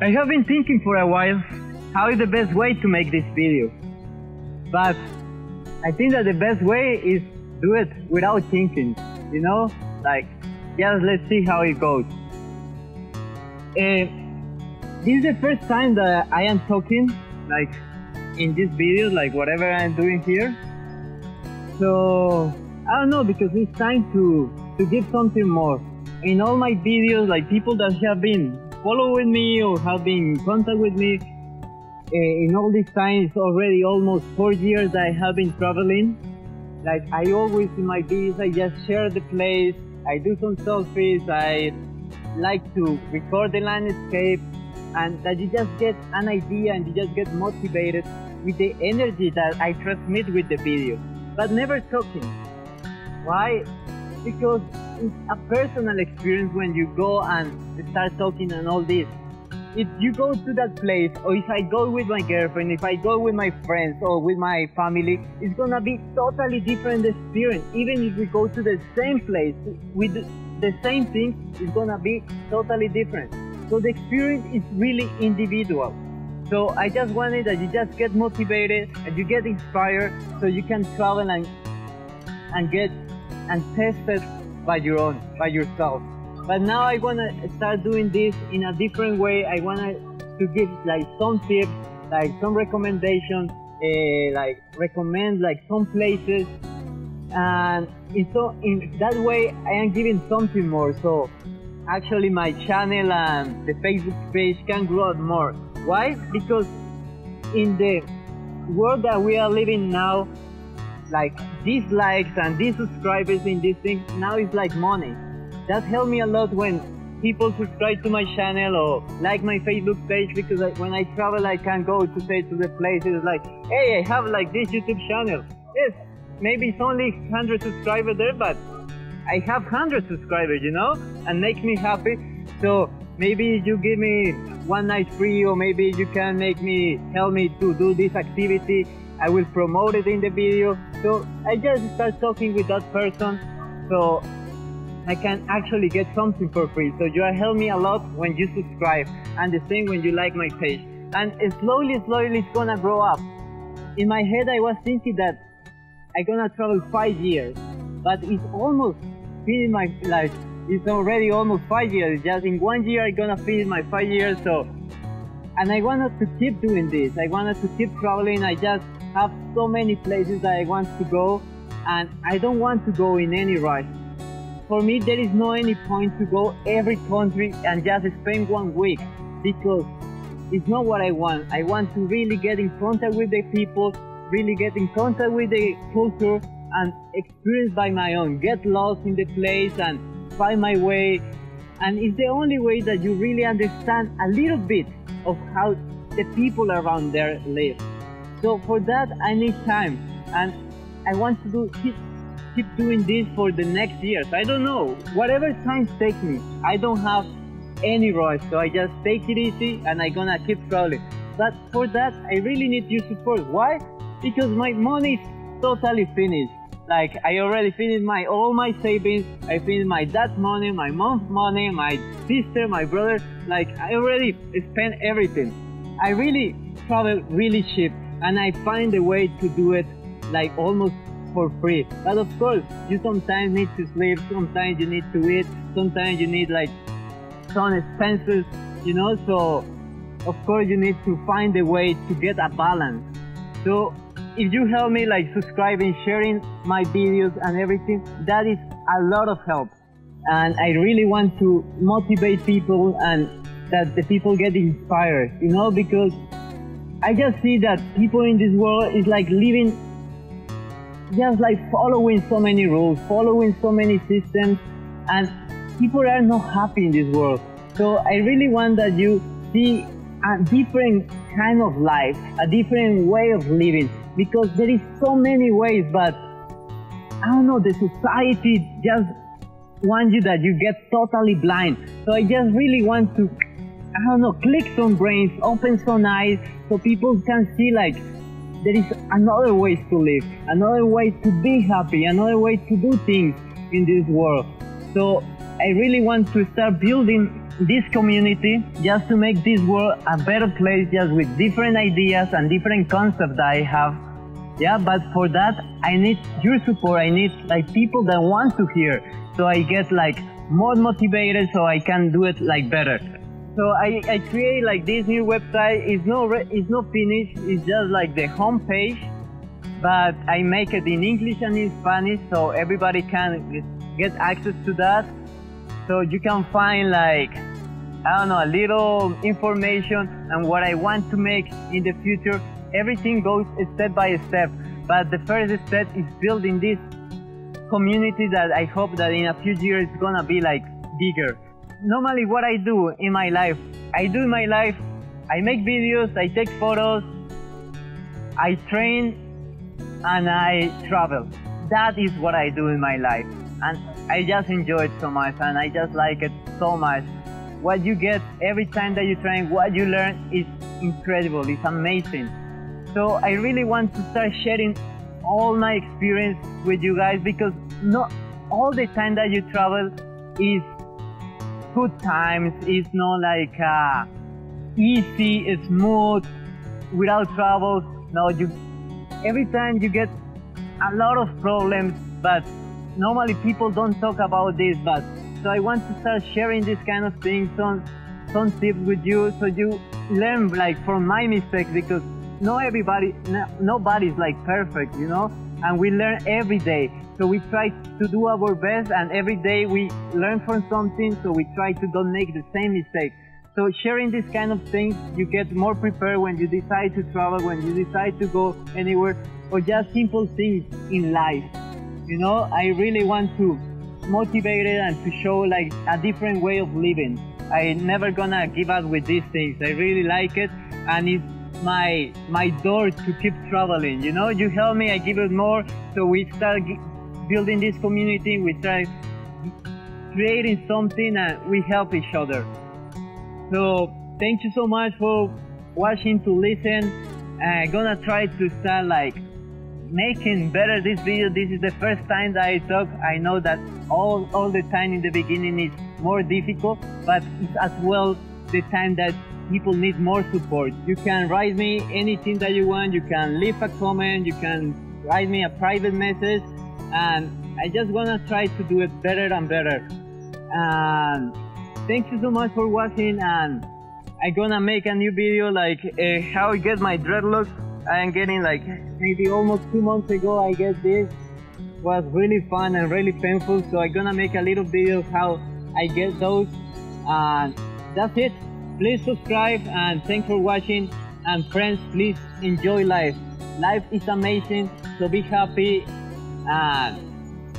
I have been thinking for a while how is the best way to make this video, but I think that the best way is do it without thinking, you know, like just let's see how it goes. This is the first time that I am talking like in this video, like whatever I'm doing here, so I don't know, because it's time to give something more. In all my videos, like people that have been following me or have been in contact with me, in all this time, it's already almost 4 years that I have been traveling. Like I always in my videos, I just share the place, I do some selfies, I like to record the landscape, and that you just get an idea and you just get motivated with the energy that I transmit with the video, but never talking. Why? Because it's a personal experience when you go and start talking and all this. If you go to that place, or if I go with my girlfriend, if I go with my friends or with my family, it's gonna be totally different experience. Even if we go to the same place with the same thing, it's gonna be totally different. So the experience is really individual. So I just wanted that you just get motivated and you get inspired, so you can travel and get and test it by your own, by yourself. But now I wanna start doing this in a different way. I wanna to give like some tips, like some recommendations, like recommend like some places, and so in that way I am giving something more. So actually my channel and the Facebook page can grow out more. Why? Because in the world that we are living now, like these likes and these subscribers in these things now is like money. That helped me a lot when people subscribe to my channel or like my Facebook page, because when I travel I can go to say to the places like, hey, I have like this YouTube channel. Yes, maybe it's only 100 subscribers there, but I have 100 subscribers, you know, and makes me happy. So maybe you give me one night free, or maybe you can make me, help me to do this activity. I will promote it in the video. So I just start talking with that person, so I can actually get something for free. So you help me a lot when you subscribe, and the same when you like my page. And slowly it's gonna grow up. In my head I was thinking that I'm gonna travel 5 years, but it's almost finished my life. It's already almost 5 years. Just in 1 year I'm gonna finish my 5 years. So, and I wanted to keep doing this. I wanted to keep traveling. I just have so many places that I want to go, and I don't want to go in any rush. For me, there is no any point to go every country and just spend 1 week, because it's not what I want. I want to really get in contact with the people, really get in contact with the culture, and experience by my own, get lost in the place and find my way. And it's the only way that you really understand a little bit of how the people around there live. So for that I need time, and I want to keep doing this for the next years. I don't know, whatever time takes me. I don't have any rush, so I just take it easy and I'm gonna keep traveling. But for that I really need your support. Why? Because my money is totally finished. Like I already finished all my savings. I finished my dad's money, my mom's money, my sister, my brother. Like I already spent everything. I really travel really cheap, and I find a way to do it like almost for free. But of course, you sometimes need to sleep, sometimes you need to eat, sometimes you need like some expenses, you know. So of course you need to find a way to get a balance. So if you help me like subscribing, sharing my videos and everything, that is a lot of help. And I really want to motivate people, and that the people get inspired, you know, because I just see that people in this world is like living just like following so many rules, following so many systems, and people are not happy in this world. So I really want that you see a different kind of life, a different way of living, because there is so many ways, but I don't know, the society just wants you that you get totally blind. So I just really want to, I don't know, click some brains, open some eyes, so people can see like there is another way to live, another way to be happy, another way to do things in this world. So I really want to start building this community just to make this world a better place, just with different ideas and different concepts I have. Yeah, but for that I need your support. I need like people that want to hear, so I get like more motivated, so I can do it like better. So I create like this new website. It's not finished. It's just like the homepage, but I make it in English and in Spanish, so everybody can get access to that. So you can find like, I don't know, a little information and what I want to make in the future. Everything goes step by step, but the first step is building this community that I hope that in a few years it's gonna be like bigger. Normally what I do in my life, I make videos, I take photos, I train, and I travel. That is what I do in my life, and I just enjoy it so much, and I just like it so much. What you get every time that you train, what you learn is incredible, it's amazing. So I really want to start sharing all my experience with you guys, because not all the time that you travel is good times. It's not like easy, smooth, without troubles. No, every time you get a lot of problems, but normally people don't talk about this. But so I want to start sharing this kind of things, some tips with you, so you learn like from my mistakes, because nobody's like perfect, you know, and we learn every day. So we try to do our best, and every day we learn from something, so we try to don't make the same mistake. So sharing these kind of things, you get more prepared when you decide to travel, when you decide to go anywhere, or just simple things in life. You know, I really want to motivate it and to show like a different way of living. I never gonna give up with these things. I really like it, and it's my door to keep traveling. You know, you help me, I give it more. So we start building this community, we try creating something, and we help each other. So thank you so much for watching, to listen. I'm gonna try to start like making better this video. This is the first time that I talk. I know that all the time in the beginning is more difficult, but it's as well the time that people need more support. You can write me anything that you want, you can leave a comment, you can write me a private message, and I just wanna try to do it better and better. And thank you so much for watching, and I'm gonna make a new video like how I get my dreadlocks. I'm getting like maybe almost 2 months ago I get this. It was really fun and really painful, so I'm gonna make a little video how I get those. And that's it. Please subscribe, and thanks for watching. And friends, please enjoy life. Life is amazing, so be happy and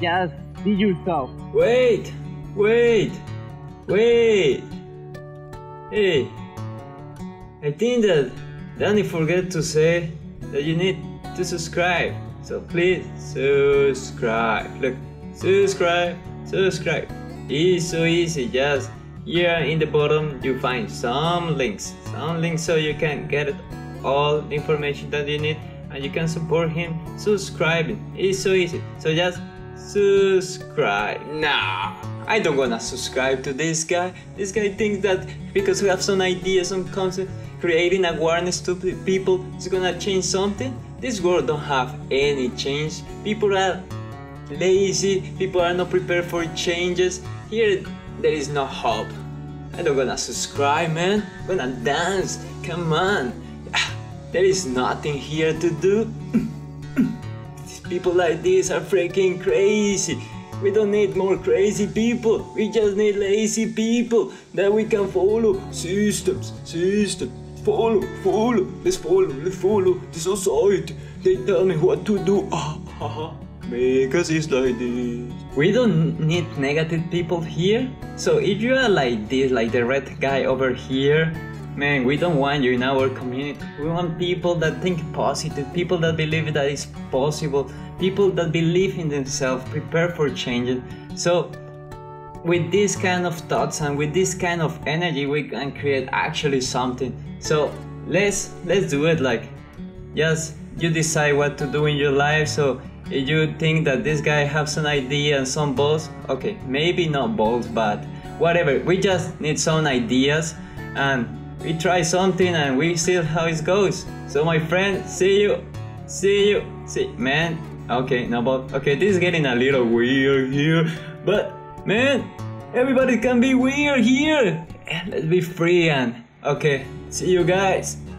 just be yourself. Wait. Hey, I think that Danny forgot to say that you need to subscribe. So please subscribe. Look, subscribe. It's so easy. Just here in the bottom you find some links, so you can get all the information that you need, and you can support him subscribing. It's so easy. So just subscribe. Nah, I don't wanna subscribe to this guy. This guy thinks that because we have some ideas, some concept, creating awareness to people, it's gonna change something. This world don't have any change. People are lazy, people are not prepared for changes. Here there is no hope. I don't gonna subscribe, man. I'm gonna dance. Come on. There is nothing here to do. People like this are freaking crazy. We don't need more crazy people. We just need lazy people that we can follow. Systems. Follow. Let's follow the society. They tell me what to do. Because it's like this. We don't need negative people here. So if you are like this, like the red guy over here, man, we don't want you in our community. We want people that think positive, people that believe that it's possible, people that believe in themselves, prepare for changes. So with this kind of thoughts and with this kind of energy, we can create actually something. So let's do it. Like, yes, you decide what to do in your life. So if you think that this guy has an idea and some balls, okay, maybe not balls, but whatever. We just need some ideas, and we try something and we see how it goes. So my friend, see you, man. Okay, no, but okay, this is getting a little weird here, but man, everybody can be weird here. Let's be free and okay, see you guys.